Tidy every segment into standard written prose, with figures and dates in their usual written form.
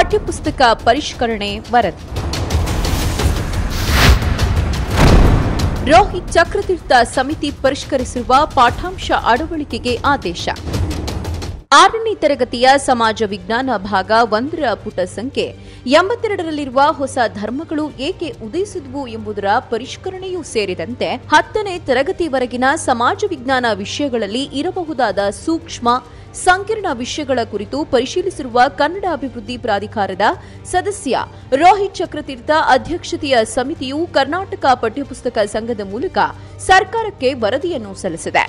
ಪಠ್ಯಪುಸ್ತಕ ಪರಿಷ್ಕರಣೆ ವರದಿ. ರೋಹಿತ್ ಚಕ್ರತೀರ್ಥ ಸಮಿತಿ ಪರಿಷ್ಕರಿಸಿರುವ ಪಾಠಾಂಶ ಅಳವಡಿಕೆಗೆ ಆದೇಶ. 6ನೇ ತರಗತಿಯ ಸಮಾಜ ವಿಜ್ಞಾನ ಭಾಗ 1ರ ಪುಟ ಸಂಖ್ಯೆ 82ರಲ್ಲಿರುವ ಹೊಸ ಧರ್ಮಗಳು ಏಕೆ ಉದಯಿಸಿದವು ಎಂಬುದರ ಪರಿಷ್ಕರಣೆಯೂ ಸೇರಿದಂತೆ 10ನೇ ತರಗತಿವರೆಗಿನ ಸಮಾಜ ವಿಜ್ಞಾನ ವಿಷಯಗಳಲ್ಲಿ ಇರಬಹುದಾದ ಸೂಕ್ಷ್ಮ ಸಂಕೀರ್ಣ ವಿಷಯಗಳ ಕುರಿತು ಪರಿಶೀಲಿಸಿರುವ ಕನ್ನಡ ಅಭಿವೃದ್ಧಿ ಪ್ರಾಧಿಕಾರದ ಸದಸ್ಯ ರೋಹಿತ್ ಚಕ್ರತೀರ್ಥ ಅಧ್ಯಕ್ಷತೆಯ ಸಮಿತಿಯು ಕರ್ನಾಟಕ ಪಠ್ಯಪುಸ್ತಕ ಸಂಘದ ಮೂಲಕ ಸರ್ಕಾರಕ್ಕೆ ವರದಿಯನ್ನು ಸಲ್ಲಿಸಿದೆ.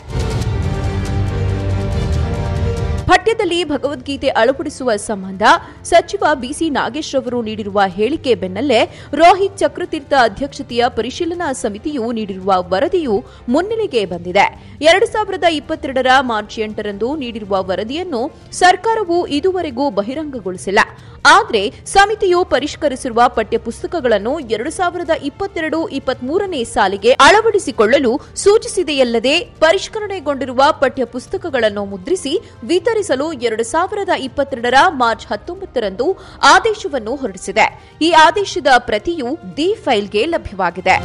ಪಠ್ಯದಲ್ಲಿ ಭಗವದ್ಗೀತೆ ಅಳವಡಿಸುವ ಸಂಬಂಧ ಸಚಿವ BC ನಾಗೇಶ್ವರ್ ಅವರು ನೀಡಿರುವ ಹೇಳಿಕೆ ಬೆನ್ನಲ್ಲೇ ರೋಹಿತ್ ಚಕ್ರತೀರ್ಥ ಅಧ್ಯಕ್ಷತೆಯ ಪರಿಶೀಲನಾ ಸಮಿತಿಯು ನೀಡಿರುವ ವರದಿಯು ಮುನ್ನೆಲೆಗೆ ಬಂದಿದೆ. 2022ರ ಮಾರ್ಚ್ 8ರಂದು ನೀಡಿರುವ ವರದಿಯನ್ನು ಸರ್ಕಾರವು ಇದುವರೆಗೂ ಬಹಿರಂಗಗೊಳಿಸಿಲ್ಲ. ಆದರೆ ಸಮಿತಿಯು ಪರಿಷ್ಕರಿಸಿರುವ ಪಠ್ಯಪುಸ್ತಕಗಳನ್ನು 2022-23ನೇ ಸಾಲಿಗೆ ಅಳವಡಿಸಿಕೊಳ್ಳಲು ಸೂಚಿಸಿದೆಯಲ್ಲದೆ ಪರಿಷ್ಕರಣೆಗೊಂಡಿರುವ ಪಠ್ಯಪುಸ್ತಕಗಳನ್ನು ಮುದ್ರಿಸಿ ವಿತರಿಸಿ 2022ರ ಮಾರ್ಚ್ 19ರಂದು ಆದೇಶವನ್ನು ಹೊರಡಿಸಿದೆ. ಈ ಆದೇಶದ ಪ್ರತಿಯು ದಿ ಫೈಲ್ಗೆ ಲಭ್ಯವಾಗಿದೆ.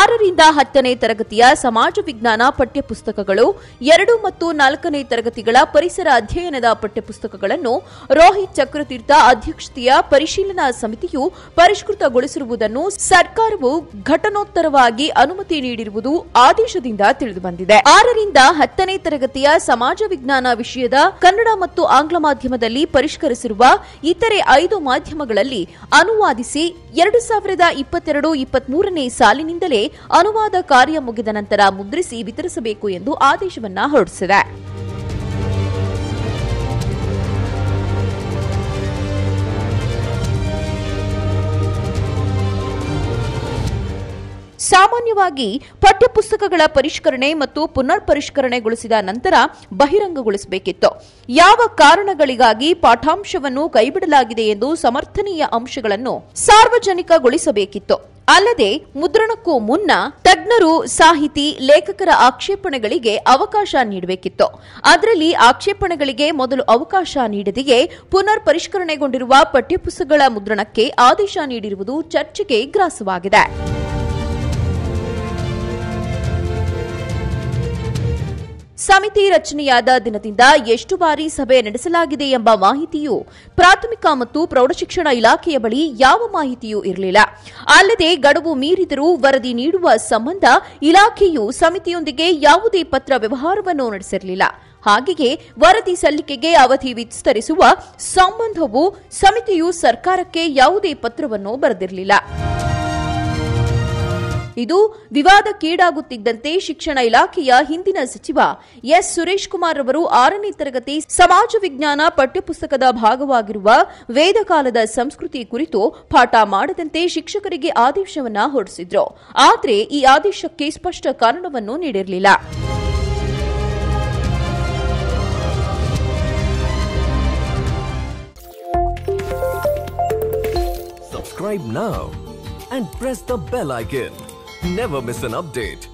ಆರರಿಂದ 10ನೇ ತರಗತಿಯ ಸಮಾಜ ವಿಜ್ಞಾನ ಪಠ್ಯಪುಸ್ತಕಗಳು 2 ಮತ್ತು 4ನೇ ತರಗತಿಗಳ ಪರಿಸರ ಅಧ್ಯಯನದ ಪಠ್ಯಪುಸ್ತಕಗಳನ್ನು ರೋಹಿತ್ ಚಕ್ರತೀರ್ಥ ಅಧ್ಯಕ್ಷತೆಯ ಪರಿಶೀಲನಾ ಸಮಿತಿಯು ಪರಿಷ್ಕೃತಗೊಳಿಸಿರುವುದನ್ನು ಸರ್ಕಾರವು ಘಟನೋತ್ತರವಾಗಿ ಅನುಮತಿ ನೀಡಿರುವುದು ಆದೇಶದಿಂದ ತಿಳಿದುಬಂದಿದೆ. 6ರಿಂದ 10ನೇ ತರಗತಿಯ ಸಮಾಜ ವಿಜ್ಞಾನ ವಿಷಯದ ಕನ್ನಡ ಮತ್ತು ಆಂಗ್ಲ ಮಾಧ್ಯಮದಲ್ಲಿ ಪರಿಷ್ಕರಿಸಿರುವ ಇತರೆ 5 ಮಾಧ್ಯಮಗಳಲ್ಲಿ ಅನುವಾದಿಸಿ 2022-23ನೇ ಸಾಲಿನಿಂದಲೇ ಅನುವಾದ ಕಾರ್ಯ ಮುಗಿದ ನಂತರ ಮುದ್ರಿಸಿ ವಿತರಿಸಬೇಕು ಎಂದು ಆದೇಶವನ್ನು ಹೊರಡಿಸಿದೆ. ಸಾಮಾನ್ಯವಾಗಿ ಪಠ್ಯಪುಸ್ತಕಗಳ ಪರಿಷ್ಕರಣೆ ಮತ್ತು ಪುನರ್ ಪರಿಷ್ಕರಣೆಗೊಳಿಸಿದ ನಂತರ ಬಹಿರಂಗಗೊಳಿಸಬೇಕಿತ್ತು. ಯಾವ ಕಾರಣಗಳಿಗಾಗಿ ಪಾಠಾಂಶವನ್ನು ಕೈಬಿಡಲಾಗಿದೆ ಎಂದು ಸಮರ್ಥನೀಯ ಅಂಶಗಳನ್ನು ಸಾರ್ವಜನಿಕಗೊಳಿಸಬೇಕಿತ್ತು. ಅಲ್ಲದೆ ಮುದ್ರಣಕ್ಕೂ ಮುನ್ನ ತಜ್ಞರು, ಸಾಹಿತಿ, ಲೇಖಕರ ಆಕ್ಷೇಪಣೆಗಳಿಗೆ ಅವಕಾಶ ನೀಡಬೇಕಿತ್ತು. ಅದರಲ್ಲಿ ಆಕ್ಷೇಪಣೆಗಳಿಗೆ ಮೊದಲು ಅವಕಾಶ ನೀಡದೆಯೇ ಪುನರ್ ಪರಿಷ್ಕರಣೆಗೊಂಡಿರುವ ಪಠ್ಯಪುಸ್ತಕಗಳ ಮುದ್ರಣಕ್ಕೆ ಆದೇಶ ನೀಡಿರುವುದು ಚರ್ಚೆಗೆ ಗ್ರಾಸವಾಗಿದೆ. ಸಮಿತಿ ರಚನೆಯಾದ ದಿನದಿಂದ ಎಷ್ಟು ಬಾರಿ ಸಭೆ ನಡೆಸಲಾಗಿದೆ ಎಂಬ ಮಾಹಿತಿಯು ಪ್ರಾಥಮಿಕ ಮತ್ತು ಪ್ರೌಢಶಿಕ್ಷಣ ಇಲಾಖೆಯ ಬಳಿ ಯಾವ ಮಾಹಿತಿಯೂ ಇರಲಿಲ್ಲ. ಅಲ್ಲದೆ ಗಡುವು ಮೀರಿದರೂ ವರದಿ ನೀಡುವ ಸಂಬಂಧ ಇಲಾಖೆಯು ಸಮಿತಿಯೊಂದಿಗೆ ಯಾವುದೇ ಪತ್ರ ವ್ಯವಹಾರವನ್ನು ನಡೆಸಿರಲಿಲ್ಲ. ಹಾಗೆಯೇ ವರದಿ ಸಲ್ಲಿಕೆಗೆ ಅವಧಿ ವಿಸ್ತರಿಸುವ ಸಂಬಂಧವೂ ಸಮಿತಿಯು ಸರ್ಕಾರಕ್ಕೆ ಯಾವುದೇ ಪತ್ರವನ್ನು ಬರೆದಿರಲಿಲ್ಲ. ಇದು ವಿವಾದಕ್ಕೀಡಾಗುತ್ತಿದ್ದಂತೆ ಶಿಕ್ಷಣ ಇಲಾಖೆಯ ಹಿಂದಿನ ಸಚಿವ ಎಸ್ ಸುರೇಶ್ ಕುಮಾರ್ ಅವರು 6ನೇ ತರಗತಿ ಸಮಾಜ ವಿಜ್ಞಾನ ಪಠ್ಯಪುಸ್ತಕದ ಭಾಗವಾಗಿರುವ ವೇದಕಾಲದ ಸಂಸ್ಕೃತಿ ಕುರಿತು ಪಾಠ ಮಾಡದಂತೆ ಶಿಕ್ಷಕರಿಗೆ ಆದೇಶವನ್ನು ಹೊರಡಿಸಿದ್ರು. ಆದರೆ ಈ ಆದೇಶಕ್ಕೆ ಸ್ಪಷ್ಟ ಕಾರಣವನ್ನು ನೀಡಿರಲಿಲ್ಲ. Subscribe now and press the bell icon. Never miss an update.